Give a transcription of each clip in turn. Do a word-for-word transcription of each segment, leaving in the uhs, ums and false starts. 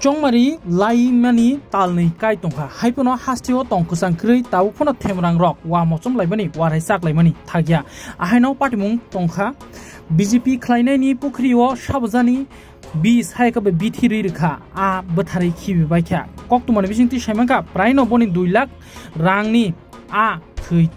Chongmari, Lai Mani, Talni, Kaitonga, Hypono, Hastio, Tonkus and Kri, Taupona Temran Rock, Wamosom Labani, Warisak Labani, Tagia, Ahino Patimung, Tonka, B G P, Kleinani, Pukrio, Shabazani, Bees, Haikabe, Biti Rirka, A Batari Kibi Baka, Coctuman Vision Tishamaka, Prino Boni Dulak, Rangni, A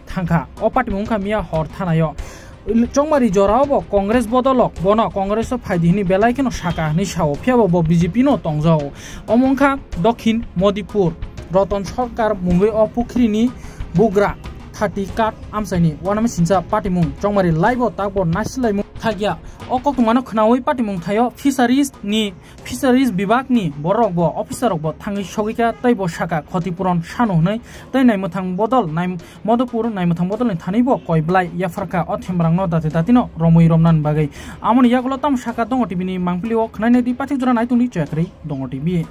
Tanka, Opatimunka Mia Hortanayo. Chongmari Jorabo, Congress Bodolok, Bono, Congress of Haidini, Belaikino Shaka, Nishao, Piabo, Bijipino, Tongzo, Omonka, Dokin, Modipur, Roton Shokar, Mumbai, Opukrini, Bugra, Tatika, Amsani, Wanamasinsa, Patimum, Chongmari Laibo, Tabo, Nasilaimu, Tagia, Okokumano Knawi, Patimum Tayo, Fisheries, Ni, Fisheries, Bibakni, Borogo, Officer of Botangi Shogika, Taibo Shaka, Kotipuron, Shanone, Tainamutang Bodol, Naim Modopur, Naimutang Bodol, and Tanibo, Koi Blai, Yafraka, Otimbrano, Tatino, Romui Romnan Bagay, Amon Yagolotam Shaka, Dongotibini, Manglio, Knanedi, Patitran, I to Nichakri, Dongotibi.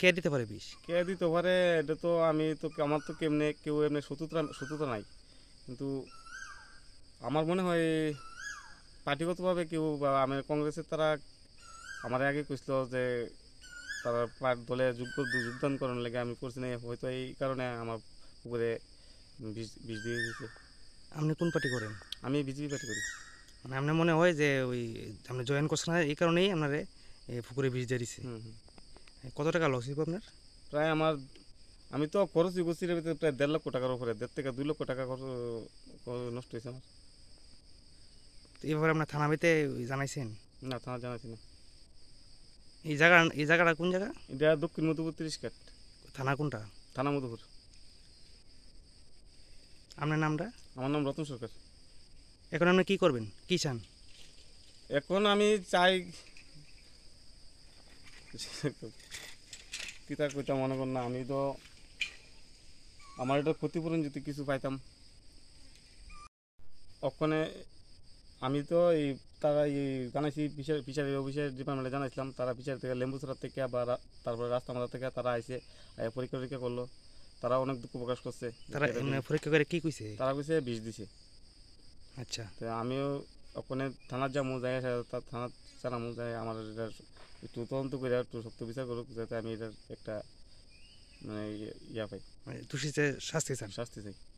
কে দিতে পারে বিশ কে দিতে পারে এটা তো আমি তো আমার তো কেমনে কেউ এমনি সততা সততা নাই কিন্তু আমার মনে হয় পার্টিগতভাবে কেউ আমি কংগ্রেসের তারা আমার আগে কইছিল যে তারা পার্ট দলে যোগ্য যোগদান করার লাগি আমি করছি না হয়তো এই কারণে আমার উপরে বিশ দিয়ে দিয়েছে আপনি কোন পার্টি করেন আমি বিজেপি পার্টি করি মানে আমার মনে হয় যে ওই আপনি জয়েন করছেন এই কারণেই আপনারে পুকুরে বিশ দিয়ে দিয়েছে কত টাকা লস হইব আপনার প্রায় আমার আমি তো খরচ হইছে রে প্রায় এক দশমিক পাঁচ লক্ষ টাকার উপরে এক দশমিক পাঁচ থেকে দুই লক্ষ টাকা খরচ নষ্ট হইছে আমার তো এবারে আপনি থানাতে জানাইছেন না থানা জানাইছেন না এই জায়গা এই জায়গাটা কোন জায়গা এটা দক্ষিণ মধুপুর ত্রিশ কাট থানা কোনটা থানা মধুপুর আপনার নামটা আমার নাম রতন সরকার এখন আপনি কি করবেন কি চান এখন আমি চাই কিতা কইতাম মনে করেন না আমি তো আমার এটা ক্ষতিপূরণ যদি কিছু পাইতাম ওখানে আমি তো এই তারা এই জানাইছি ফিশারি অফিসের ডিপার্টমেন্টে জানাইছিলাম তারা ফিশারি থেকে লেম্বুসরা থেকে বা তারপরে রাস্তামাথা থেকে তারা আইসে পরীক্ষা টরীক্ষা করলো তারা অনেক দুঃখ প্রকাশ করছে তারা পরীক্ষা করে কি কইছে তারা কইছে বিষ দিছে আচ্ছা তো আমিও ওখানে থানার যা মো যায় থানার চালা মো যায় আমার এটা একটু তদন্ত করে একটু সত্য বিচার করুক যাতে আমি এটার একটা মানে ইয়া পাই মানে দোষীদের শাস্তি চান শাস্তি চাই